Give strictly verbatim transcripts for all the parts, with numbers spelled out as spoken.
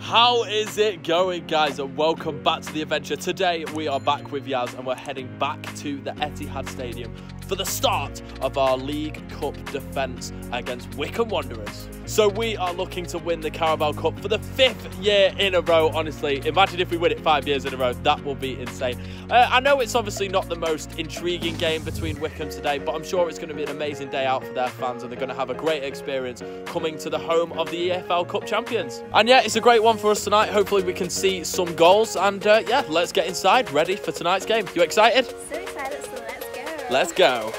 How is it going, guys, and welcome back to the adventure. Today we are back with Yaz and we're heading back to the Etihad Stadium for the start of our League Cup defence against Wycombe Wanderers. So we are looking to win the Carabao Cup for the fifth year in a row. Honestly, imagine if we win it five years in a row. That will be insane. Uh, I know it's obviously not the most intriguing game between Wycombe today, but I'm sure it's going to be an amazing day out for their fans and they're going to have a great experience coming to the home of the E F L Cup champions. And yeah, it's a great one for us tonight. Hopefully we can see some goals and uh, yeah, let's get inside, ready for tonight's game. You excited? So excited, so let's go. Let's go.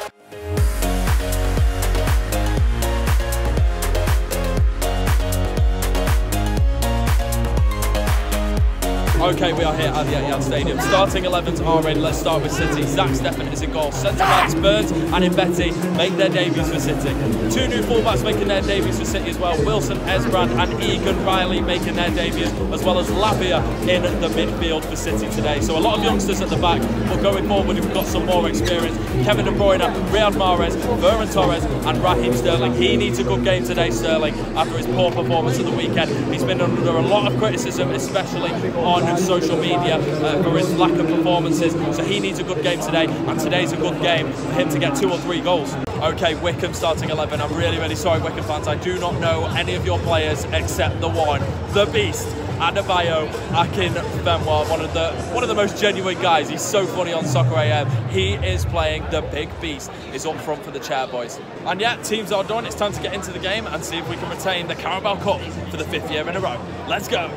Okay, we are here at the Etihad Stadium. Starting elevens are in. Let's start with City. Zack Steffen is in goal. Centre-backs Burns and Mbeti make their debuts for City. Two new full-backs making their debuts for City as well. Wilson Esbrand and Egan Riley making their debuts, as well as Labia in the midfield for City today. So a lot of youngsters at the back, but going forward we've got some more experience. Kevin De Bruyne, Riyad Mahrez, Beran Torres and Raheem Sterling. He needs a good game today, Sterling, after his poor performance of the weekend. He's been under a lot of criticism, especially on social media uh, for his lack of performances, so he needs a good game today, and today's a good game for him to get two or three goals. Okay, Wycombe starting eleven. I'm really, really sorry, Wycombe fans. I do not know any of your players except the one, the beast, Adebayo Akinfenwa, one of the one of the most genuine guys. He's so funny on Soccer A M. He is playing the big beast. He's up front for the chair, boys. And yeah, teams are done. It's time to get into the game and see if we can retain the Carabao Cup for the fifth year in a row. Let's go.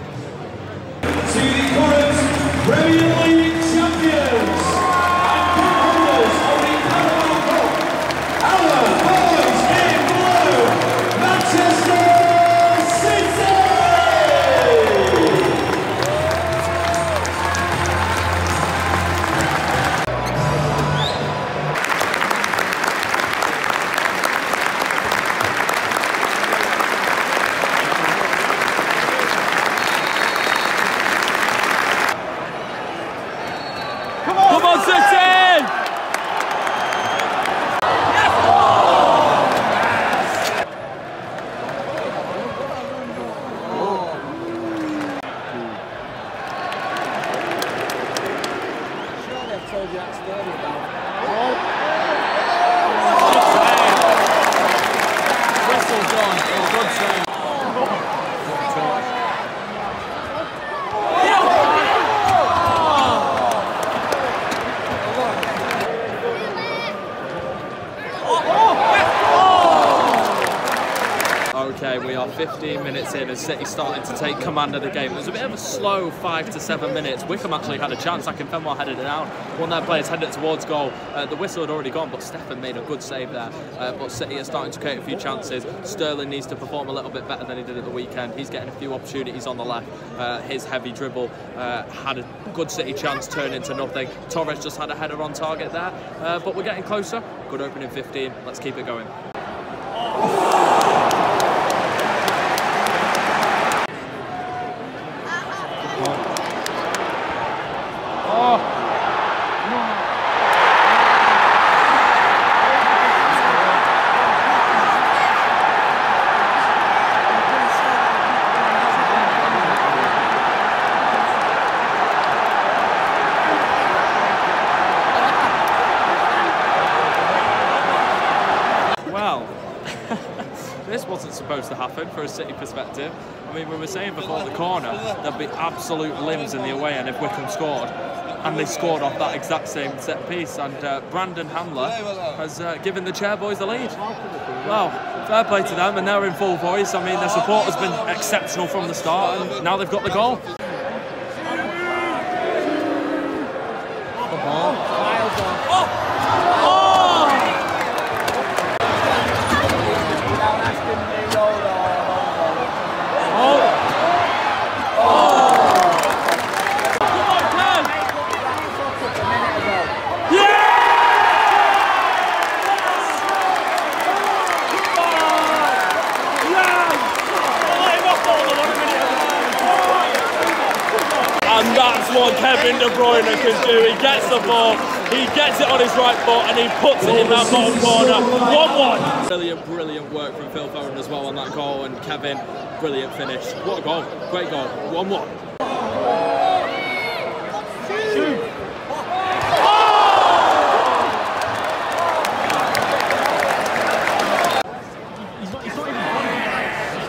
To the Forest Premier League champions and competitors of the Carabao Cup, our boys in blue, Manchester fifteen minutes in as City starting to take command of the game. It was a bit of a slow five to seven minutes. Wycombe actually had a chance. Akinfenwa headed it out. One of their players headed it towards goal. Uh, the whistle had already gone, but Steffen made a good save there. Uh, but City are starting to create a few chances. Sterling needs to perform a little bit better than he did at the weekend. He's getting a few opportunities on the left. Uh, his heavy dribble uh, had a good City chance, turned into nothing. Torres just had a header on target there. Uh, but we're getting closer. Good opening fifteen. Let's keep it going. Supposed to happen for a City perspective. I mean, we were saying before the corner there'd be absolute limbs in the away end if Wycombe scored, and they scored off that exact same set piece, and uh, Brandon Hamler has uh, given the chair boys the lead. Well, fair play to them, and they're in full voice. I mean, their support has been exceptional from the start, and now they've got the goal. What Kevin De Bruyne can do. He gets the ball, He gets it on his right foot and he puts it in that bottom corner. one one. Brilliant, brilliant work from Phil Foden as well on that goal, and Kevin, brilliant finish. What a goal, great goal. one one.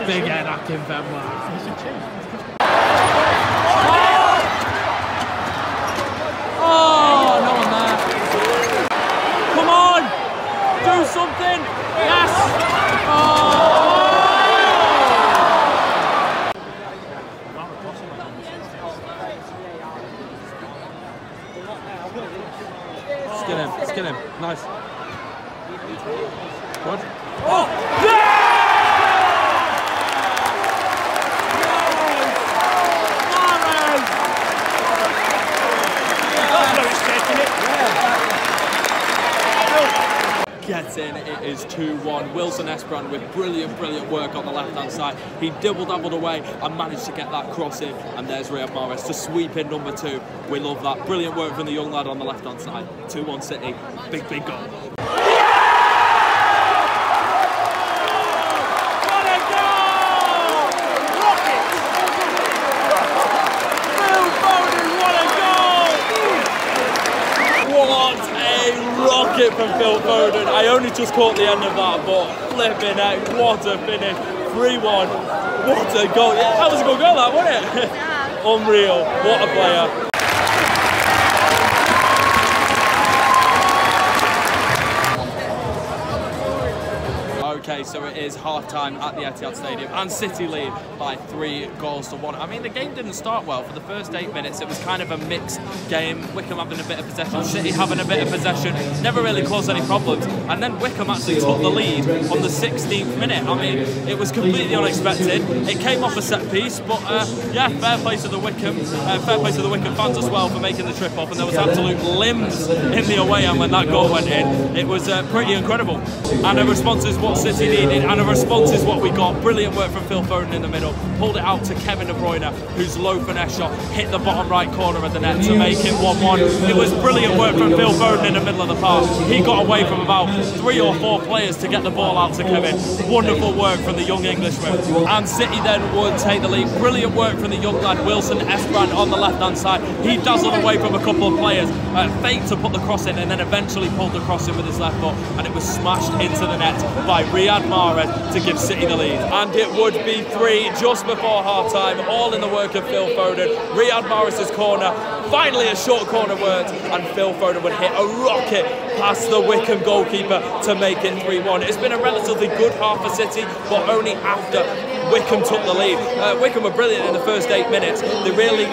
Big Egan Akinfenwa. Oh, no one there. Come on, do something. Yes. Oh. Skin him, skin him. Nice. Good. Oh, yeah. Gets in, it is two one. Wilson Esbrand with brilliant, brilliant work on the left-hand side. He dibble-dabbled away and managed to get that cross in, and there's Riyad Mahrez to sweep in number two. We love that. Brilliant work from the young lad on the left-hand side. two one City, big, big goal. Rocket from Phil Foden. I only just caught the end of that, but flipping out, what a finish. three one, what a goal. Yeah, that was a good goal, that, wasn't it? Yeah. Unreal, what a player. Okay, so it is half-time at the Etihad Stadium, and City lead by three goals to one. I mean, the game didn't start well. For the first eight minutes, it was kind of a mixed game. Wycombe having a bit of possession, City having a bit of possession, never really caused any problems. And then Wycombe actually took the lead on the sixteenth minute. I mean, it was completely unexpected. It came off a set piece, but uh, yeah, fair play to the Wycombe, uh, fair play to the Wycombe fans as well for making the trip up. And there was absolute limbs in the away end when that goal went in. It was uh, pretty incredible. And the response is what City needed, and a response is what we got. Brilliant work from Phil Foden in the middle, pulled it out to Kevin De Bruyne, whose low finesse shot hit the bottom right corner of the net to make it one one. It was brilliant work from Phil Foden in the middle of the park. He got away from about three or four players to get the ball out to Kevin. Wonderful work from the young Englishman, and City then would take the lead. Brilliant work from the young lad Wilson Esbrand on the left hand side. He dazzled away from a couple of players, uh, faked to put the cross in, and then eventually pulled the cross in with his left foot, and it was smashed into the net by Riyad Mahrez to give City the lead. And it would be three just before half time, all in the work of Phil Foden. Riyad Mahrez's corner, finally a short corner worked, and Phil Foden would hit a rocket past the Wycombe goalkeeper to make it three one. It's been a relatively good half for City, but only after Wycombe took the lead. Uh, Wycombe were brilliant in the first eight minutes. They really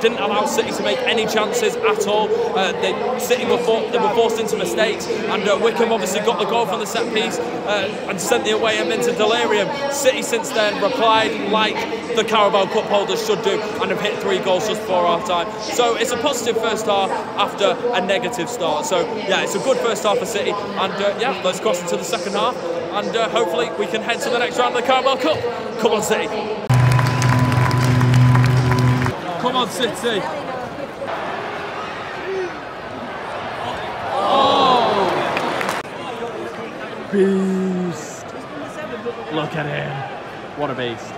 didn't allow City to make any chances at all. Uh, they, City were, for, they were forced into mistakes, and uh, Wycombe obviously got the goal from the set piece uh, and sent the away end into delirium. City since then replied like the Carabao Cup holders should do, and have hit three goals just before half time. So it's a positive first half after a negative start. So yeah, it's a good first half for City, and uh, yeah, let's cross into the second half, and uh, hopefully we can head to the next round of the Carabao Cup. Come on, City. Come on, City. Oh! Beast. Look at him. What a beast.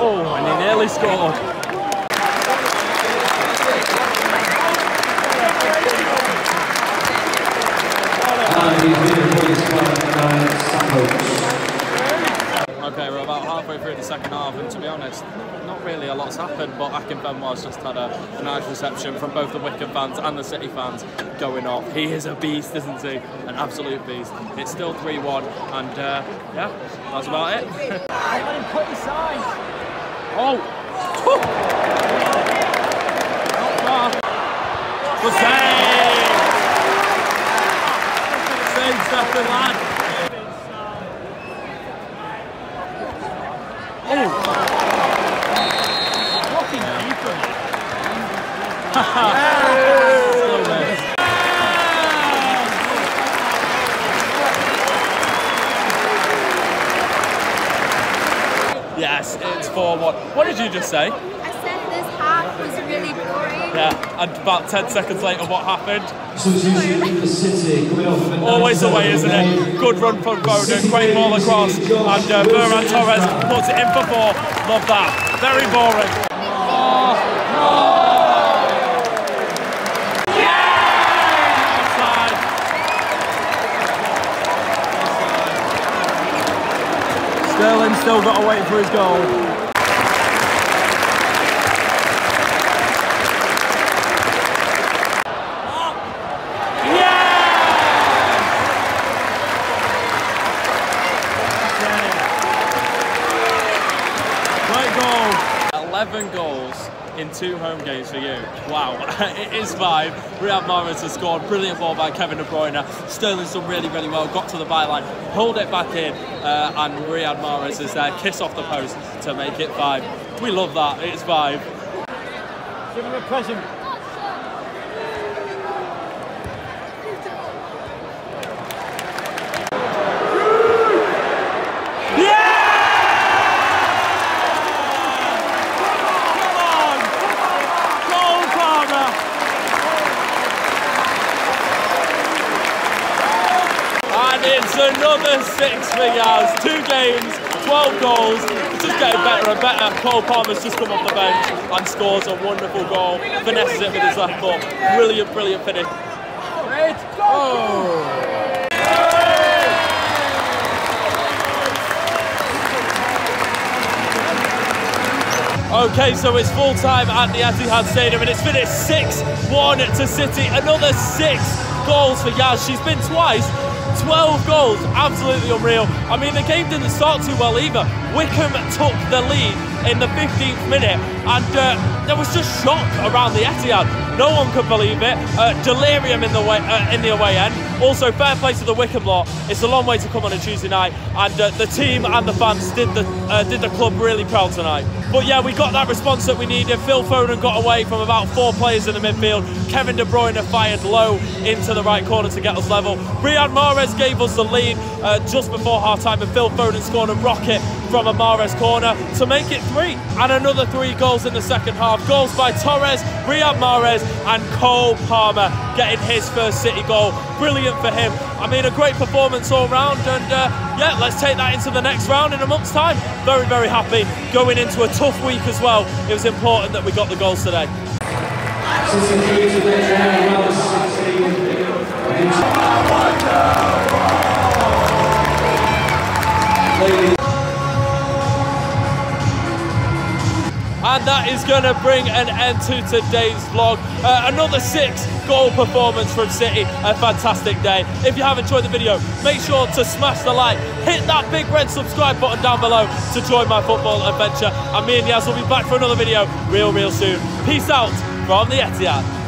Oh, and he nearly scored. Okay, we're about halfway through the second half, and to be honest, not really a lot's happened, but Akinfenwa's just had a, a nice reception from both the Wycombe fans and the City fans going off. He is a beast, isn't he? An absolute beast. It's still three one, and uh, yeah, that's about it. Oh! Not far. Good save! Save, Steffen, lad! Yes, it's four one. What did you just say? I said this half was really boring. Yeah, and about ten seconds later, what happened? Always the way, isn't it? Good run from Foden, great ball across, and uh, Beran Torres puts it in for four. Love that. Very boring. Sterling's still got to wait for his goal. Yes! Great goal. eleven goals in two home games for you. Wow, it is five. Riyad Mahrez has scored. Brilliant ball by Kevin De Bruyne. Sterling's done really, really well. Got to the byline, pulled it back in, uh, and Riyad Mahrez is there. Kiss off the post to make it five. We love that. It's five. Give him a present. It's another six for Yaz. Two games, twelve goals. It's just getting better and better. Cole Palmer's just come off the bench and scores a wonderful goal. Finesses it with his left foot. Brilliant, brilliant finish. Oh. Okay, so it's full time at the Etihad Stadium and it's finished six one to City. Another six goals for Yaz. She's been twice. twelve goals, absolutely unreal. I mean, the game didn't start too well either. Wycombe took the lead in the fifteenth minute and uh, there was just shock around the Etihad. No one could believe it. Uh, delirium in the, way, uh, in the away end. Also, fair play to the Wycombe lot. It's a long way to come on a Tuesday night and uh, the team and the fans did the, uh, did the club really proud tonight. But yeah, we got that response that we needed. Phil Foden got away from about four players in the midfield. Kevin De Bruyne fired low into the right corner to get us level. Riyad Mahrez gave us the lead uh, just before half-time and Phil Foden scored a rocket from a Mahrez corner to make it three. And another three goals in the second half. Goals by Torres, Riyad Mahrez and Cole Palmer getting his first City goal. Brilliant for him. I mean, a great performance all round and uh, yeah, let's take that into the next round in a month's time. Very, very happy going into a tough week as well. It was important that we got the goals today. And that is going to bring an end to today's vlog. Uh, another six goal performance from City. A fantastic day. If you have enjoyed the video, make sure to smash the like. Hit that big red subscribe button down below to join my football adventure. And me and Yaz will be back for another video real, real soon. Peace out from the Etihad.